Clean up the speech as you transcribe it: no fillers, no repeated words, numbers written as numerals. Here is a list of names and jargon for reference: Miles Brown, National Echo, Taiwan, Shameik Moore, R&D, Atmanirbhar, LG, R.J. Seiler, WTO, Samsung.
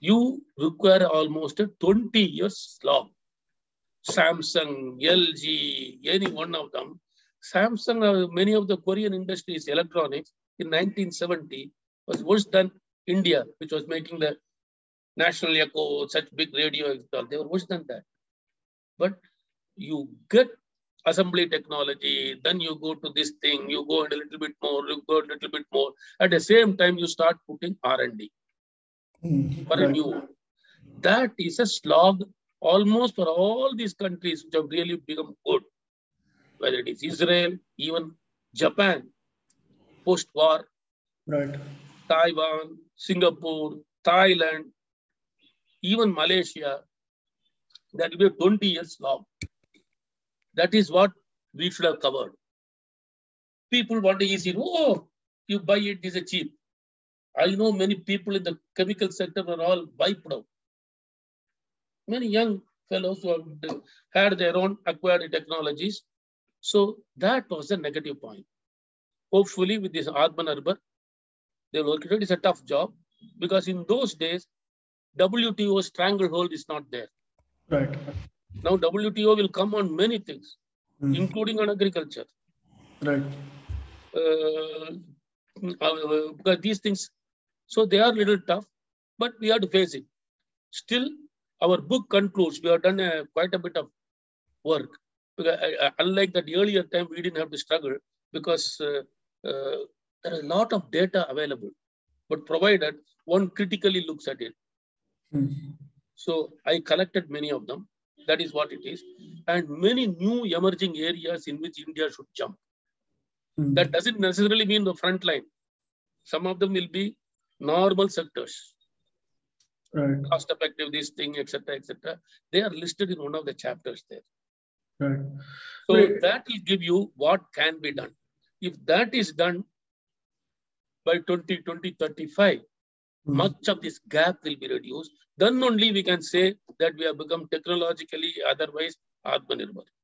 you require almost 20 years long. Samsung, LG, any one of them. Samsung, many of the Korean industries, electronics, in 1970 was worse than India, which was making the National Echo, such big radio. They were worse than that. But you get assembly technology, then you go to this thing, you go a little bit more, you go a little bit more. At the same time, you start putting R&D for a new one. That is a slog almost for all these countries which have really become good. Whether it is Israel, even Japan, post-war, right. Taiwan, Singapore, Thailand, even Malaysia, that will be 20 years long. That is what we should have covered. People want to easy, oh, you buy it, it's cheap. I know many people in the chemical sector are all byproduct. Many young fellows who have had their own acquired technologies. So that was the negative point. Hopefully with this Atmanirbhar, they will work it out. It's a tough job because in those days, WTO stranglehold is not there. Right. Now WTO will come on many things, including on agriculture. Right. Because these things, so they are a little tough, but we have to face it. Still, our book concludes, we have done quite a bit of work. Because, unlike that earlier time, we didn't have to struggle because there are a lot of data available, but provided one critically looks at it. So I collected many of them. That is what it is. And many new emerging areas in which India should jump. That doesn't necessarily mean the front line. Some of them will be normal sectors. Right. Cost effective, this thing, etc., etc. They are listed in one of the chapters there. Right. So right. That will give you what can be done. If that is done by 2035, much of this gap will be reduced. Then only we can say that we have become technologically, otherwise, Atmanirbhar.